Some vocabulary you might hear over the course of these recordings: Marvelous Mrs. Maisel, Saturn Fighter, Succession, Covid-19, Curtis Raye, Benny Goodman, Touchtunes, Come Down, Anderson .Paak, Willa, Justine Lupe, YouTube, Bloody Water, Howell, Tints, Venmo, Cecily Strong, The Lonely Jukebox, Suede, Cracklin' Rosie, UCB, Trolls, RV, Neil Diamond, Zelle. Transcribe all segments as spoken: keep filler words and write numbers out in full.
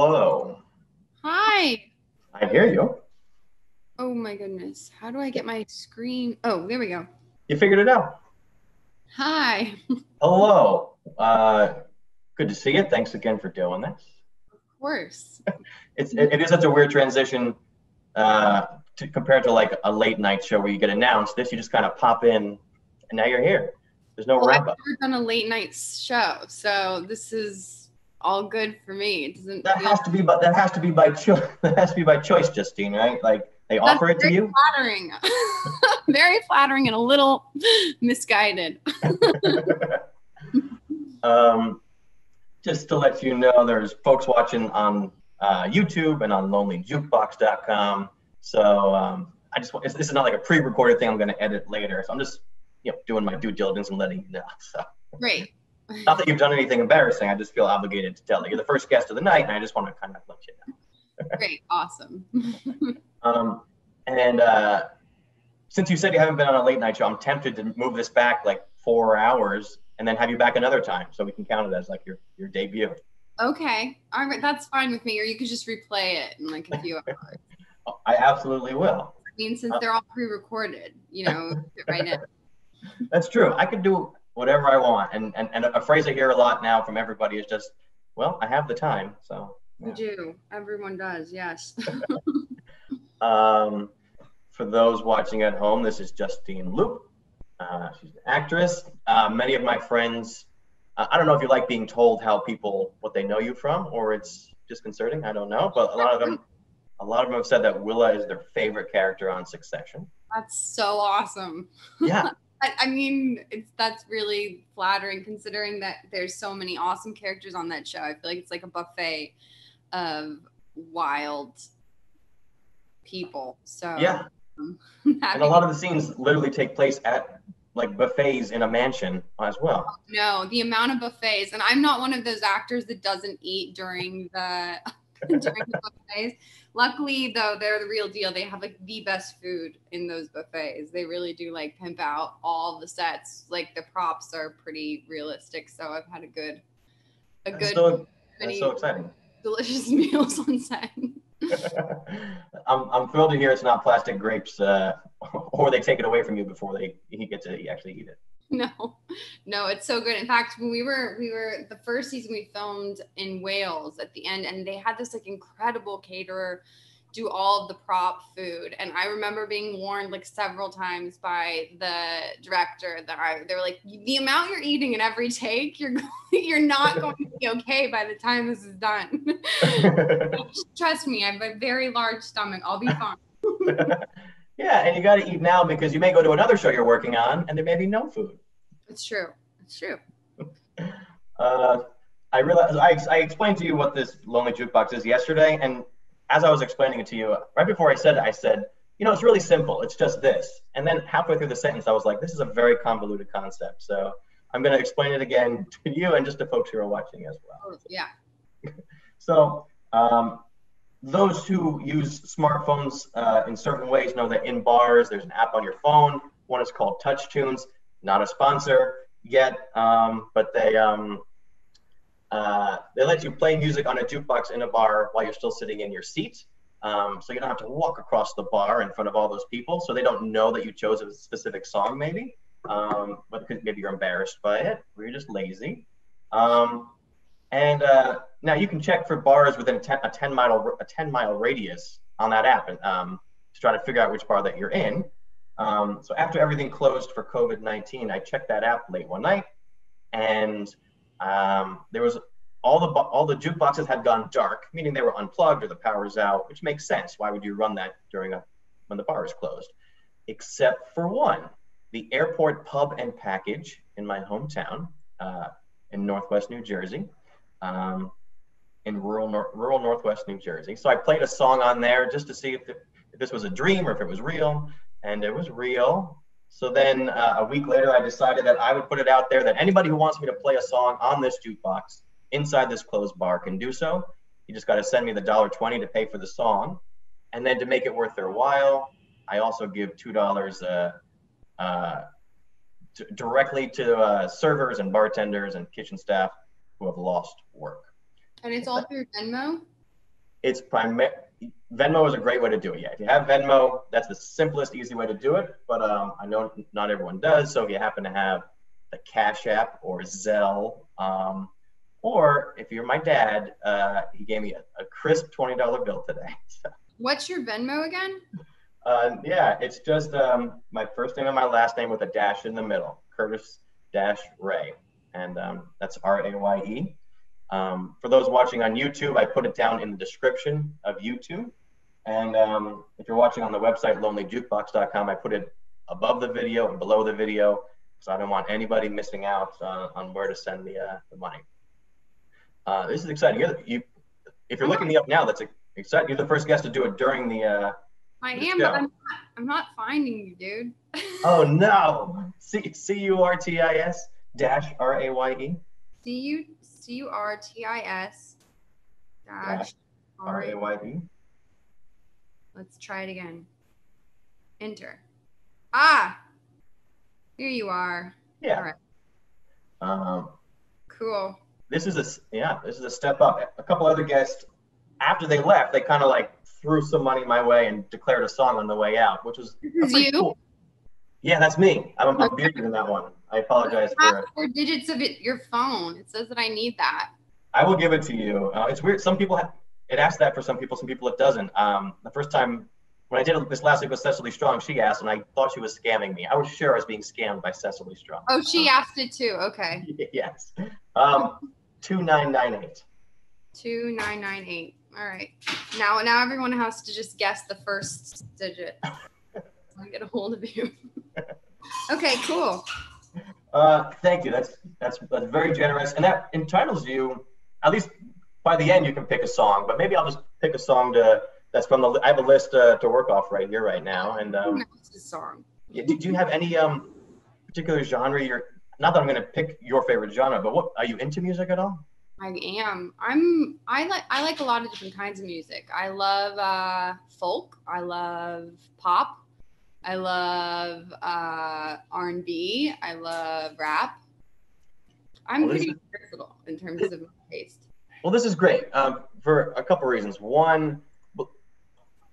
hello. Hi. I hear you. Oh my goodness. How do I get my screen? Oh, there we go. You figured it out. Hi. Hello. Uh, good to see you. Thanks again for doing this. Of course. it's, it, it is such a weird transition uh, to, compared to like a late night show where you get announced. This, you just kind of pop in and now you're here. There's no well, wrap up. I've never done a late night show, so this is all good for me. It doesn't. That has to be, but that has to be by choice. That has to be by choice, Justine. Right? Like they That's offer it to you. Flattering. Very flattering and a little misguided. um, just to let you know, there's folks watching on uh, YouTube and on lonely jukebox dot com. So um, I just want, this is not like a pre-recorded thing I'm going to edit later. So I'm just. You know, doing my due diligence and letting you know. So. Great. Not that you've done anything embarrassing. I just feel obligated to tell you. You're the first guest of the night, and I just want to kind of let you know. Great. Awesome. um, and uh, since you said you haven't been on a late night show, I'm tempted to move this back like four hours and then have you back another time, so we can count it as like your your debut. Okay. All right. That's fine with me. Or you could just replay it in like a few hours. I absolutely will. I mean, since they're all pre-recorded, you know, right now. That's true. I could do whatever I want. And, and and a phrase I hear a lot now from everybody is just, well, I have the time. So yeah. You do. Everyone does. Yes. um, for those watching at home, this is Justine Lupe. Uh, she's an actress. Uh, many of my friends, uh, I don't know if you like being told how people, what they know you from, or it's disconcerting. I don't know. But a lot of them, a lot of them have said that Willa is their favorite character on Succession. That's so awesome. Yeah. I mean, it's, that's really flattering considering that there's so many awesome characters on that show. I feel like it's like a buffet of wild people. So yeah, and a lot of the scenes literally take place at like buffets in a mansion as well. Oh, no, the amount of buffets, and I'm not one of those actors that doesn't eat during the during the buffets. Luckily, though, they're the real deal. They have like the best food in those buffets. They really do like pimp out all the sets. Like the props are pretty realistic. So I've had a good, a that's good, so, many so exciting. Delicious meals on set. I'm I'm thrilled to hear it's not plastic grapes, uh, or they take it away from you before they you get to actually eat it. No, no, it's so good. In fact, when we were, we were, the first season we filmed in Wales at the end, and they had this like incredible caterer do all of the prop food. And I remember being warned like several times by the director that I, they were like, the amount you're eating in every take, you're, you're not going to be okay by the time this is done. Just trust me, I have a very large stomach. I'll be fine. Yeah, and you got to eat now because you may go to another show you're working on and there may be no food. It's true. It's true. uh, I realized I, I explained to you what this Lonely Jukebox is yesterday, and as I was explaining it to you, right before I said it, I said, you know, it's really simple. It's just this. And then halfway through the sentence, I was like, this is a very convoluted concept. So I'm going to explain it again to you and just to folks who are watching as well. Yeah. so. Um, Those who use smartphones uh, in certain ways know that in bars, there's an app on your phone. One is called Touchtunes, not a sponsor yet, um, but they um, uh, they let you play music on a jukebox in a bar while you're still sitting in your seat. Um, so you don't have to walk across the bar in front of all those people. So they don't know that you chose a specific song maybe, um, but maybe you're embarrassed by it or you're just lazy. Um, and uh, Now you can check for bars within a ten mile radius on that app, and, um, to try to figure out which bar that you're in. Um, so after everything closed for COVID nineteen, I checked that app late one night, and um, there was all the all the jukeboxes had gone dark, meaning they were unplugged or the power was out, which makes sense. Why would you run that during a when the bar is closed? Except for one, the Airport Pub and Package in my hometown uh, in Northwest New Jersey. Um, in rural, rural Northwest New Jersey. So I played a song on there just to see if, the, if this was a dream or if it was real, and it was real. So then uh, a week later, I decided that I would put it out there that anybody who wants me to play a song on this jukebox inside this closed bar can do so. You just gotta send me the one dollar and twenty cents to pay for the song. And then to make it worth their while, I also give two dollars uh, uh, directly to uh, servers and bartenders and kitchen staff who have lost work. And it's all through Venmo? it's primarily, Venmo is a great way to do it. Yeah, if you have Venmo, that's the simplest, easy way to do it. But um, I know not everyone does. So if you happen to have the Cash App or Zelle, um, or if you're my dad, uh, he gave me a, a crisp twenty dollar bill today. So. What's your Venmo again? Uh, yeah, it's just um, my first name and my last name with a dash in the middle, Curtis dash Raye. And um, that's R A Y E. Um, for those watching on YouTube, I put it down in the description of YouTube. And um, if you're watching on the website, lonely jukebox dot com, I put it above the video and below the video, so I don't want anybody missing out uh, on where to send the, uh, the money. Uh, this is exciting. You're the, you, if you're looking me up now, that's exciting. You're the first guest to do it during the uh, I the am, show. But I'm not, I'm not finding you, dude. Oh, no. C U R T I S dash R A Y E. C U R T I S dash R A Y E. Let's try it again. Enter. Ah, here you are. Yeah. All right. Um, cool. This is a, yeah, this is a step up. A couple other guests, after they left, they kind of like threw some money my way and declared a song on the way out, which was this is you? Cool. Yeah, that's me. I'm, I'm okay. Bearded in that one. I apologize for it. Four digits of it, your phone. It says that I need that. I will give it to you. Uh, it's weird. Some people have, it asks that for some people. Some people it doesn't. Um, the first time when I did this last week with Cecily Strong, she asked, and I thought she was scamming me. I was sure I was being scammed by Cecily Strong. Oh, she um, asked it too. Okay. Yes. Um, two nine nine eight. Two nine nine eight. All right. Now, now everyone has to just guess the first digit. I get a hold of you. Okay. Cool. Uh, thank you. That's, that's that's very generous, and that entitles you. At least by the end, you can pick a song. But maybe I'll just pick a song to that's from the. I have a list uh, to work off right here, right now. And um, song. Yeah, do, do you have any um particular genre? You're not that I'm going to pick your favorite genre, but what are you into music at all? I am. I'm. I like. I like a lot of different kinds of music. I love uh, folk. I love pop. I love uh, R and B. I love rap. I'm well, pretty versatile in terms of my taste. Well, this is great um, for a couple reasons. One,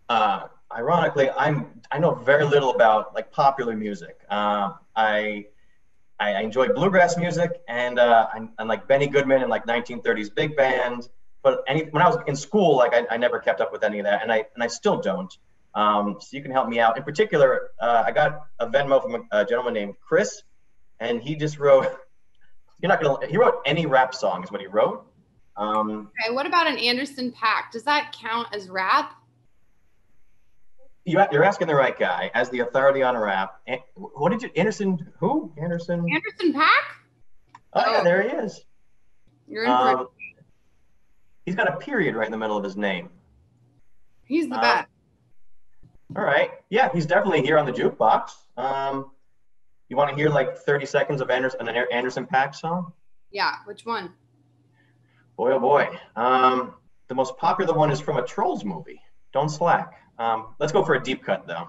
uh, ironically, I'm I know very little about like popular music. Uh, I I enjoy bluegrass music and uh, I'm, I'm like Benny Goodman and like nineteen thirties big band. But any, when I was in school, like I, I never kept up with any of that, and I and I still don't. Um, so you can help me out. In particular, uh, I got a Venmo from a, a gentleman named Chris, and he just wrote, you're not gonna, he wrote any rap song is what he wrote. Um, okay, what about an Anderson .Paak? Does that count as rap? You, you're asking the right guy, as the authority on rap. And, what did you, Anderson, who? Anderson? Anderson .Paak? Oh, oh, yeah, there he is. You're in um, for he's got a period right in the middle of his name. He's the um, best. All right. Yeah, he's definitely here on the jukebox. Um, you want to hear like thirty seconds of Anderson, an Anderson .Paak song? Yeah, which one? Boy, oh boy. Um, the most popular one is from a Trolls movie, Don't Slack. Um, let's go for a deep cut, though.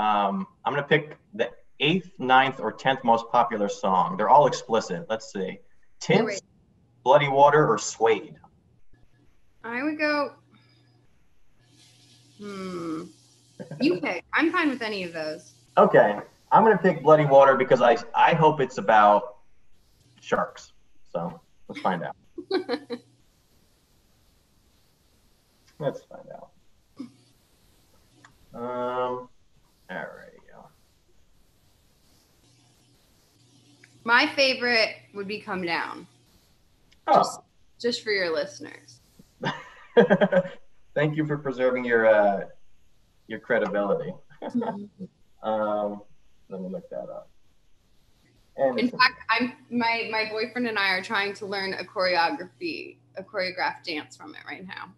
Um, I'm going to pick the eighth, ninth, or tenth most popular song. They're all explicit. Let's see. Tints, wait, wait. Bloody Water, or Suede? I would go... Hmm. You pick. I'm fine with any of those. Okay. I'm going to pick Bloody Water because I, I hope it's about sharks. So let's find out. Let's find out. Um, all right. My favorite would be Come Down. Oh. Just, just for your listeners. Thank you for preserving your uh, your credibility. um, let me look that up. And in fact, I'm my my boyfriend and I are trying to learn a choreography, a choreographed dance from it right now.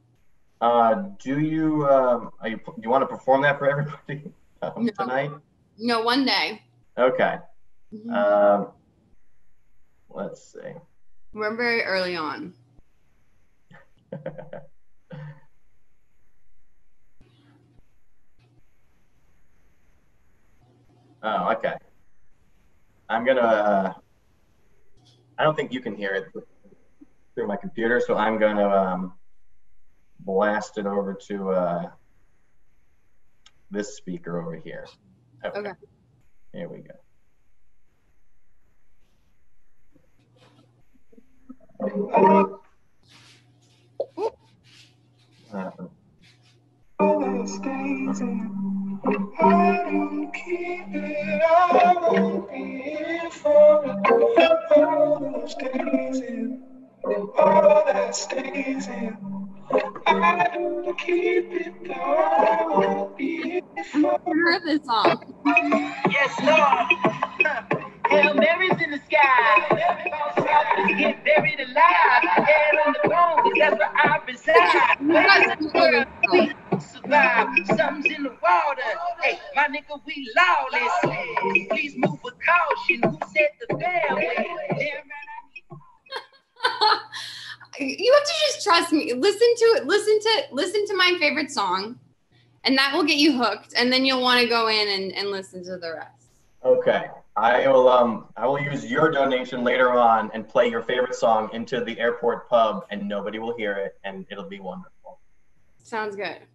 Uh, do you um, are you do you want to perform that for everybody um, no. tonight? No, one day. Okay. Mm-hmm. Um, let's see. We're very early on. Oh, okay. I'm gonna, uh, I don't think you can hear it through my computer, so I'm gonna um, blast it over to uh, this speaker over here. Okay. okay. Here we go. Uh-huh. Let's gaze in. I don't keep it. I won't be here for it. All that stays in. All that stays in. I don't keep it. I won't be here for it. I've heard this song. Yes, Lord. Hail Mary's in the sky. Everybody's to get buried alive. Head on the bone, cause that's where I reside. We survive. Something's in the water. Hey, my nigga, we lawless. Please move with caution. Who said the bell? You have to just trust me. Listen to it. Listen to listen to my favorite song, and that will get you hooked. And then you'll want to go in and, and listen to the rest. Okay. I will um I will use your donation later on and play your favorite song into the airport pub and nobody will hear it and it'll be wonderful. Sounds good.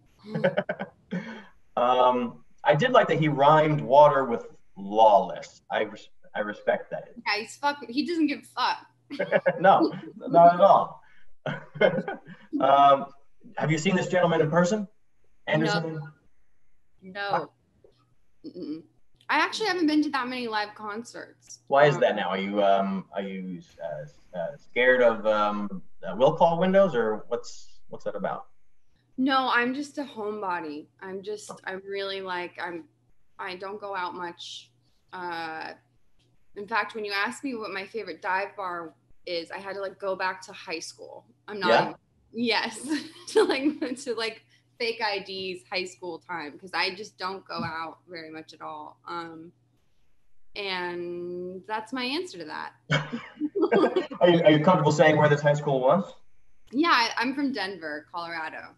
um I did like that he rhymed water with lawless. I res I respect that. Yeah, he's fucking he doesn't give a fuck. No, not at all. um have you seen this gentleman in person? Anderson? No. no. Mm-mm. I actually haven't been to that many live concerts. Why is that now? Are you um are you uh, uh, scared of um uh, will call windows or what's what's that about? No, I'm just a homebody. I'm just I'm really like I'm I don't go out much. Uh, in fact, when you asked me what my favorite dive bar is, I had to like go back to high school. I'm not yeah. even, yes to like to like. fake I Ds high school time because I just don't go out very much at all. Um, and that's my answer to that. are, you, are you comfortable saying where this high school was? Yeah, I, I'm from Denver, Colorado.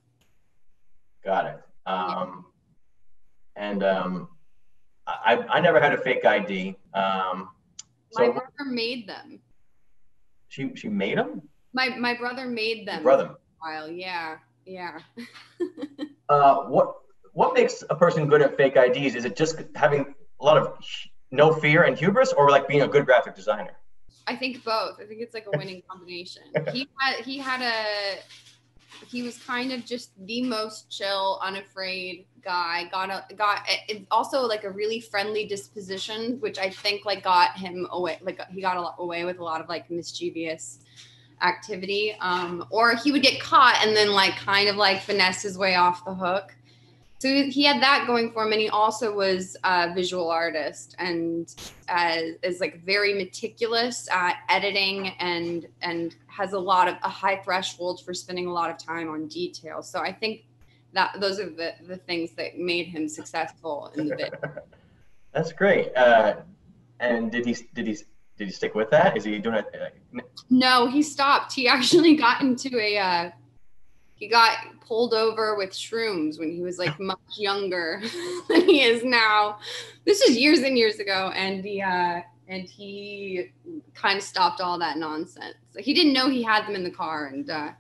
Got it. Um, yeah. And um, I, I never had a fake I D. Um, my so brother made them. She, she made them? My, my brother made them. Your brother. For a while, yeah. Yeah. uh, what what makes a person good at fake I Ds? Is it just having a lot of no fear and hubris, or like being a good graphic designer? I think both. I think it's like a winning combination. he had he had a he was kind of just the most chill, unafraid guy. Got a, got it, also like a really friendly disposition, which I think like got him away. Like he got a lot away with a lot of like mischievous activity, um, or he would get caught and then like kind of like finesse his way off the hook. So he had that going for him, and he also was a visual artist and uh, is like very meticulous at editing and and has a lot of a high threshold for spending a lot of time on detail. So I think that those are the, the things that made him successful in the bit. That's great. Uh, and did he did he Did he stick with that? Is he doing it? No, he stopped. He actually got into a, uh, he got pulled over with shrooms when he was like much younger than he is now. This was years and years ago. And he, uh, and he kind of stopped all that nonsense. Like, he didn't know he had them in the car. And, uh,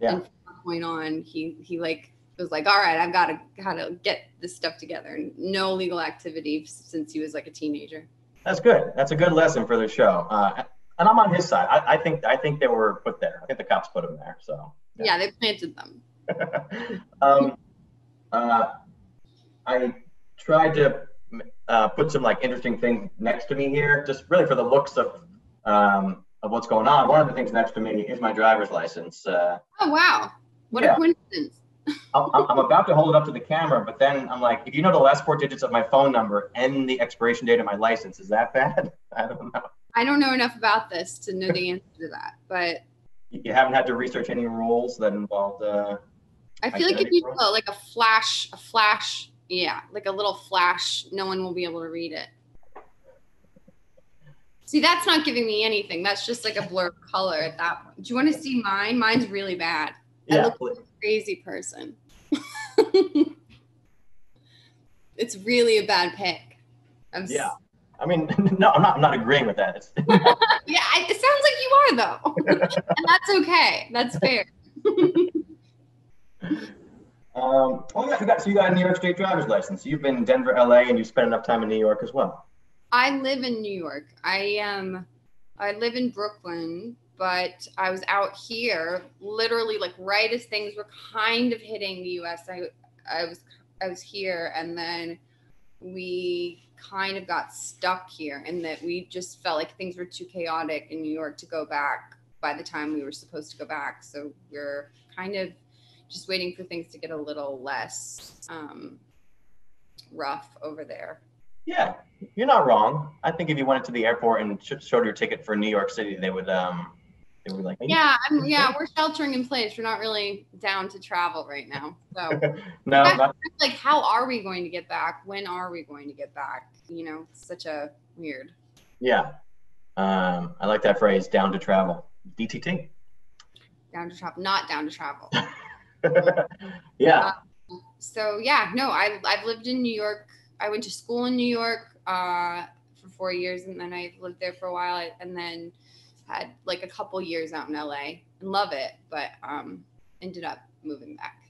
yeah. and from that point on, he, he like was like, all right, I've got to, got to get this stuff together. And no legal activity since he was like a teenager. That's good. That's a good lesson for the show. Uh, and I'm on his side. I, I think I think they were put there. I think the cops put them there. So yeah, yeah they planted them. um, uh, I tried to uh, put some like interesting things next to me here, just really for the looks of um, of what's going on. One of the things next to me is my driver's license. Uh, oh wow! What yeah. a coincidence. I'm, I'm about to hold it up to the camera, but then I'm like, if you know the last four digits of my phone number and the expiration date of my license, is that bad? I don't know. I don't know enough about this to know the answer to that, but. You haven't had to research any rules that involved. Uh, I feel like if you do like a flash, a flash, yeah, like a little flash, no one will be able to read it. See, that's not giving me anything. That's just like a blur of color at that point. Do you want to see mine? Mine's really bad. Yeah, I look like a crazy person. It's really a bad pick. I'm yeah. I mean, no, I'm not, I'm not agreeing with that. Yeah, I, it sounds like you are, though. And that's okay. That's fair. Um, oh, yeah, I forgot. So you got a New York State driver's license. You've been in Denver, L A, and you spent enough time in New York as well. I live in New York. I um, I live in Brooklyn, but I was out here literally like right as things were kind of hitting the U S. I I was I was here, and then we kind of got stuck here, and that we just felt like things were too chaotic in New York to go back by the time we were supposed to go back. So we're kind of just waiting for things to get a little less um, rough over there. Yeah, you're not wrong. I think if you went to the airport and showed your ticket for New York City, they would um, they would be like, hey, yeah, I'm, yeah, we're sheltering in place. We're not really down to travel right now. So no, not like, how are we going to get back? When are we going to get back? You know, it's such a weird. Yeah, um, I like that phrase, down to travel. D T T. Down to travel, not down to travel. Yeah. Uh, so yeah, no, I, I've lived in New York. I went to school in New York uh, for four years, and then I lived there for a while, and then had like a couple years out in L A and love it, but um, ended up moving back.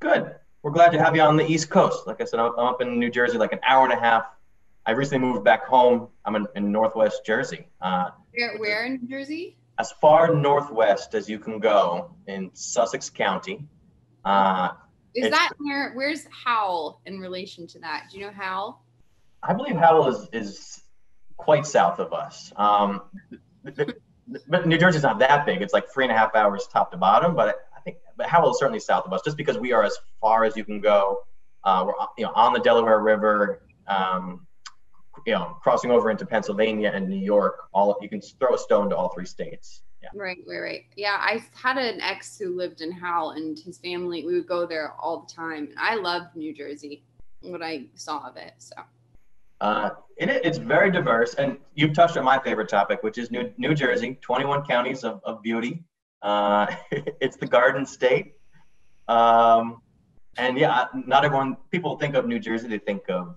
Good. We're glad to have you on the East Coast. Like I said, I'm up in New Jersey, like an hour and a half. I recently moved back home. I'm in, in Northwest Jersey. Uh, where, where in New Jersey? As far northwest as you can go in Sussex County. Uh, is that near, where's Howell in relation to that? Do you know Howell? I believe Howell is, is quite south of us. Um, but New Jersey's not that big. It's like three and a half hours top to bottom, but I think but Howell is certainly south of us just because we are as far as you can go. Uh, we're you know, on the Delaware River, um, you know, crossing over into Pennsylvania and New York, all you can throw a stone to all three states. Yeah. Right, right, right. Yeah, I had an ex who lived in Howell, and his family, we would go there all the time. And I loved New Jersey, what I saw of it. So, uh, it, it's very diverse, and you've touched on my favorite topic, which is New New Jersey, twenty-one counties of, of beauty. Uh, it's the Garden State, um, and yeah, not everyone. People think of New Jersey, they think of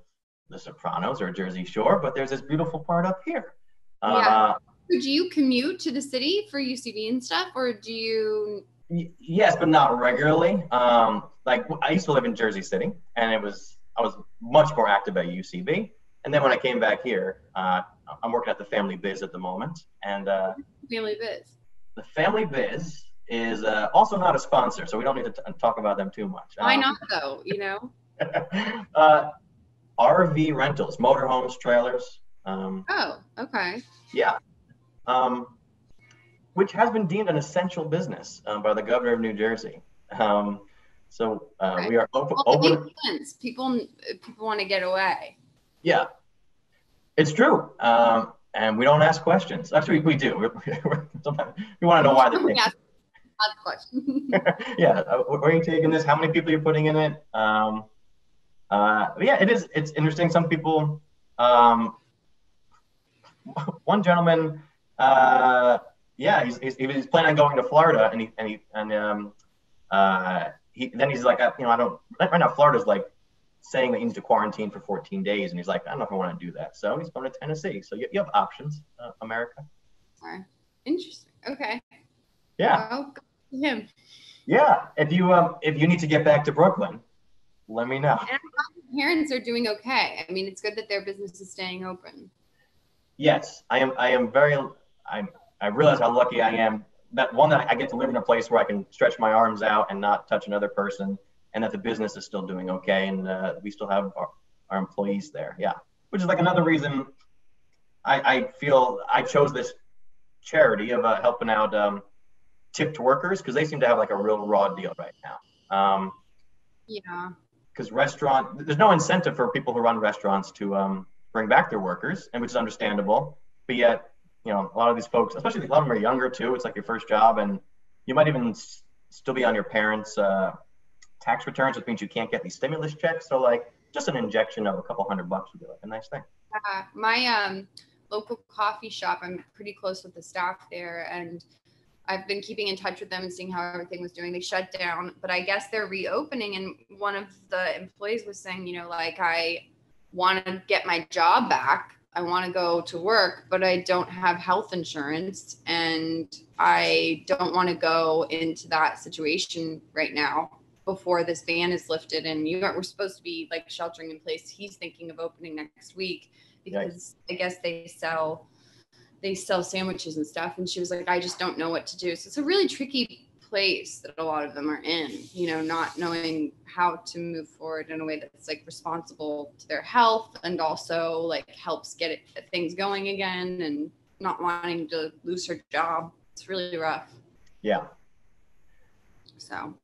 The Sopranos or Jersey Shore, but there's this beautiful part up here. Yeah. Uh, do you commute to the city for U C B and stuff, or do you? Y yes, but not regularly. Um, like I used to live in Jersey City, and it was I was much more active at U C B. And then when I came back here, uh, I'm working at the Family Biz at the moment. And uh, Family Biz. The Family Biz is uh, also not a sponsor, so we don't need to t talk about them too much. Why um, not though? You know. uh, R V rentals, motorhomes, trailers. Um, oh, okay. Yeah. Um, which has been deemed an essential business um, by the governor of New Jersey. Um, so uh, right. we are op well, open. It makes sense. People, people want to get away. Yeah, it's true. Um, and we don't ask questions. Actually, we, we do. We're, we're, sometimes we want to know why they're taking it. Yeah, where are you taking this? How many people you're putting in it? Um, Uh, yeah, it is. It's interesting. Some people, um, one gentleman, uh, yeah, he's, he's, he was planning on going to Florida, and he and he and um, uh, he then he's like, I, you know, I don't right now. Florida's like saying that he needs to quarantine for fourteen days, and he's like, I don't know if I want to do that. So he's going to Tennessee. So you, you have options, uh, America. Sorry. Interesting. Okay. Yeah. Well, go to him. Yeah. If you um, if you need to get back to Brooklyn, let me know. And I hope parents are doing okay. I mean, it's good that their business is staying open. Yes, I am. I am very. I I realize how lucky I am. That one, that I get to live in a place where I can stretch my arms out and not touch another person, and that the business is still doing okay, and uh, we still have our, our employees there. Yeah, which is like another reason I, I feel I chose this charity of uh, helping out um, tipped workers, because they seem to have like a real raw deal right now. Um, yeah. Because restaurant, there's no incentive for people who run restaurants to um, bring back their workers, and which is understandable. But yet, you know, a lot of these folks, especially a lot of them are younger too. It's like your first job, and you might even s still be on your parents' uh, tax returns, which means you can't get these stimulus checks. So, like, just an injection of a couple hundred bucks would be like a nice thing. Uh, my um, local coffee shop, I'm pretty close with the staff there, and I've been keeping in touch with them and seeing how everything was doing. They shut down, but I guess they're reopening. And one of the employees was saying, you know, like, I want to get my job back. I want to go to work, but I don't have health insurance and I don't want to go into that situation right now before this ban is lifted. And you know, we're supposed to be like sheltering in place. He's thinking of opening next week because right. I guess they sell, they sell sandwiches and stuff. And she was like, I just don't know what to do. So it's a really tricky place that a lot of them are in, you know, not knowing how to move forward in a way that's like responsible to their health and also like helps get it, things going again, and not wanting to lose her job. It's really rough. Yeah. So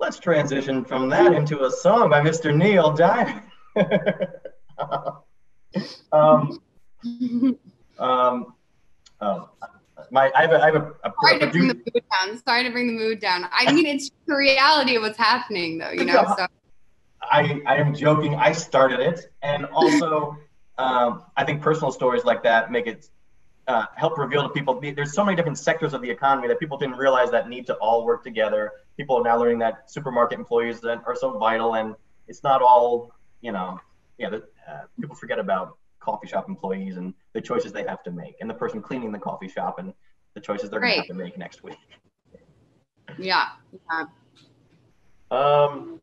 let's transition from that into a song by Mister Neil Diamond. um, um, oh. My, I have a, I have a, a, Sorry, a to bring the mood down. Sorry to bring the mood down. I mean, it's the reality of what's happening, though, you know. So. I, I am joking. I started it, and also, um, I think personal stories like that make it uh, help reveal to people. There's so many different sectors of the economy that people didn't realize that need to all work together. People are now learning that supermarket employees that are so vital, and it's not all, you know, yeah. You know, uh, people forget about coffee shop employees and the choices they have to make, and the person cleaning the coffee shop and the choices they're right. gonna have to make next week. Yeah. yeah. Um,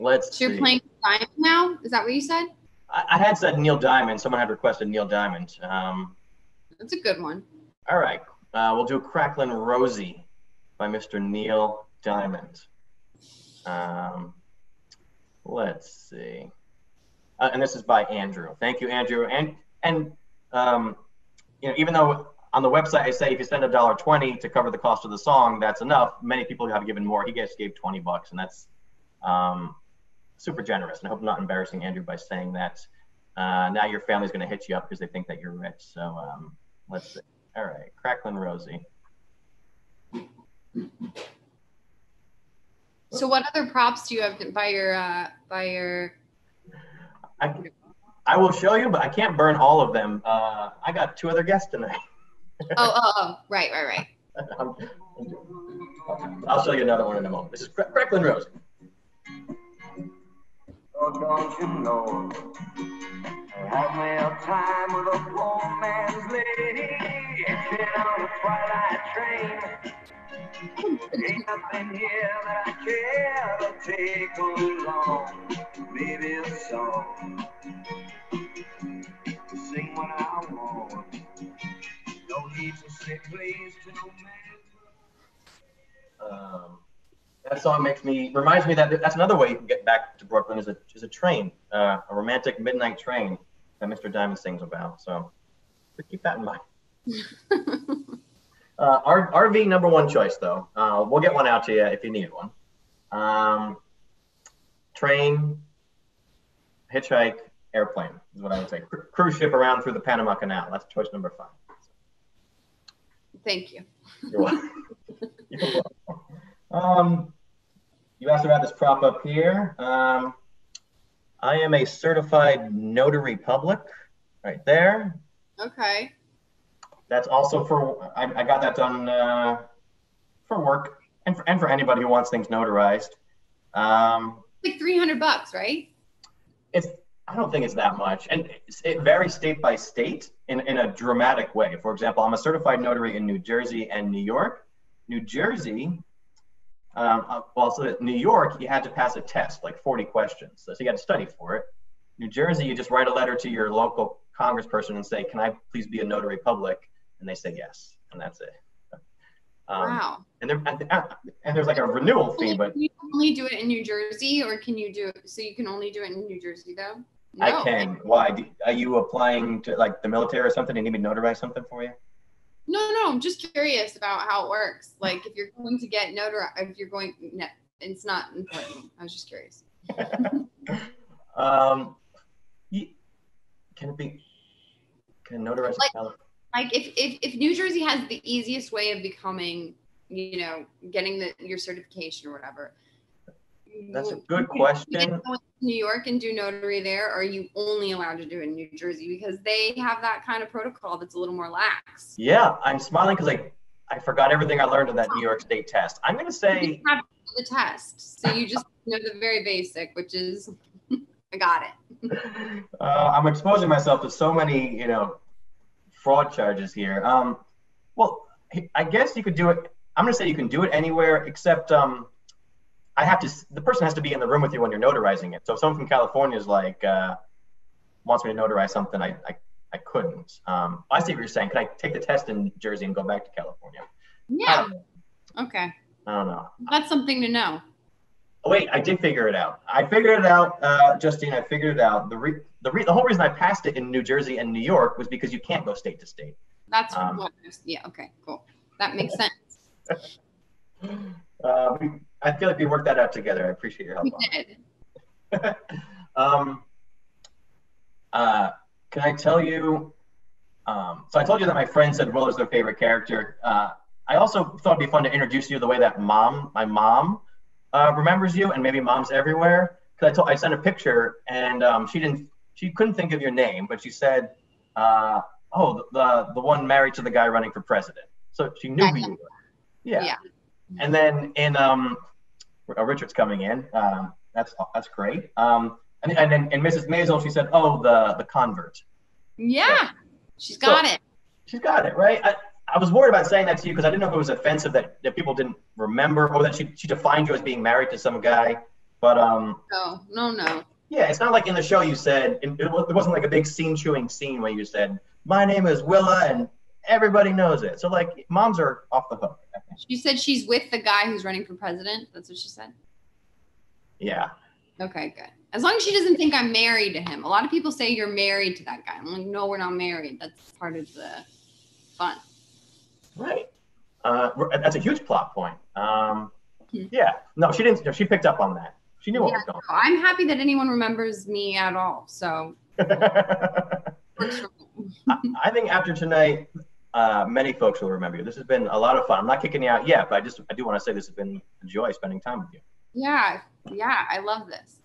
let's so you're see. playing Diamond now? Is that what you said? I, I had said Neil Diamond. Someone had requested Neil Diamond. Um, That's a good one. All right. Uh, we'll do Cracklin' Rosie by Mister Neil Diamond. Um, let's see. Uh, and this is by Andrew. Thank you, Andrew. And and um, you know, even though on the website I say if you spend a dollar twenty to cover the cost of the song, that's enough. Many people have given more. He just gave twenty bucks, and that's um, super generous. And I hope I'm not embarrassing Andrew by saying that. Uh, now your family's going to hit you up because they think that you're rich. So um, let's see. All right, Cracklin' Rosie. So what other props do you have by your uh, by your? I, I will show you, but I can't burn all of them. Uh, I got two other guests tonight. oh, oh, oh, right, right, right. I'm, I'm, I'll show you another one in a moment. This is Cracklin' Rosie. Oh, don't you know, had me a time with a poor man's lady, sit on a twilight train. Ain't nothing here that I care to take along. Maybe a song, sing what I want. No need to say please to no man. Um, that song makes me reminds me that that's another way you can get back to Brooklyn is a is a train, uh, a romantic midnight train that Mister Diamond sings about. So, but keep that in mind. uh, R V number one choice though. Uh, we'll get one out to you if you need one. Um, train, hitchhike, airplane is what I would say. C cruise ship around through the Panama Canal. That's choice number five. Thank you. You're welcome. You're welcome. Um, you asked about this prop up here. Um, I am a certified notary public, right there. Okay. That's also for, I, I got that done uh, for work and for, and for anybody who wants things notarized. Um, like three hundred bucks, right? It's, I don't think it's that much. And it varies state by state in, in a dramatic way. For example, I'm a certified notary in New Jersey and New York. New Jersey, um, well, so New York, you had to pass a test, like forty questions. So you had to study for it. New Jersey, you just write a letter to your local congressperson and say, can I please be a notary public? And they say yes, and that's it. Um, wow. And, there, and there's like a renewal fee, but. Can you only do it in New Jersey, or can you do it, so you can only do it in New Jersey though? No. I can. Why? Are you applying to like the military or something and need me to notarize something for you? No, no, I'm just curious about how it works. Like if you're going to get notarized, if you're going, no, it's not important. I was just curious. um, you, can it be, can notarize? Like, like if, if, if New Jersey has the easiest way of becoming, you know, getting the, your certification or whatever. That's a good question. You can go to New York and do notary there, or are you only allowed to do it in New Jersey? Because they have that kind of protocol that's a little more lax. Yeah, I'm smiling because I, I forgot everything I learned in that New York State test. I'm going to say... You have to do the test, so you just know the very basic, which is I got it. uh, I'm exposing myself to so many, you know, fraud charges here. Um, well, I guess you could do it. I'm gonna say you can do it anywhere except um, I have to. The person has to be in the room with you when you're notarizing it. So if someone from California is like uh, wants me to notarize something, I I, I couldn't. Um, I see what you're saying. Can I take the test in Jersey and go back to California? Yeah. I okay. I don't know. That's something to know. Oh, wait, I did figure it out. I figured it out, uh, Justine. I figured it out. The re the re the whole reason I passed it in New Jersey and New York was because you can't go state to state. That's um, what. Yeah. Okay. Cool. That makes sense. uh, we, I feel like we worked that out together. I appreciate your help. We did. um, uh, can I tell you? Um, so I told you that my friend said Willa's their favorite character. Uh, I also thought it'd be fun to introduce you the way that mom, my mom, uh, remembers you, and maybe moms everywhere. Because I told, I sent a picture, and um, she didn't, she couldn't think of your name, but she said, uh, "Oh, the, the the one married to the guy running for president." So she knew who you were. Yeah. yeah. And then in um, Richard's coming in. Uh, that's that's great. Um, and and then in Missus Maisel, she said, "Oh, the the convert." Yeah, so, she's got so, it. She's got it right. I, I was worried about saying that to you because I didn't know if it was offensive that, that people didn't remember or that she she defined you as being married to some guy. But um. No, no, no. Yeah, it's not like in the show you said it, it wasn't like a big scene chewing scene where you said, "My name is Willa," and everybody knows it. So like moms are off the hook. She said she's with the guy who's running for president. That's what she said. Yeah. Okay, good. As long as she doesn't think I'm married to him. A lot of people say you're married to that guy. I'm like, no, we're not married. That's part of the fun. Right. Uh, that's a huge plot point. Um, hmm. Yeah. No, she didn't. No, she picked up on that. She knew what yeah, was going on. No, I'm happy that anyone remembers me at all. So. I, I think after tonight. Uh, many folks will remember you. This has been a lot of fun. I'm not kicking you out yet, but I just I do want to say this has been a joy spending time with you. Yeah, yeah, I love this.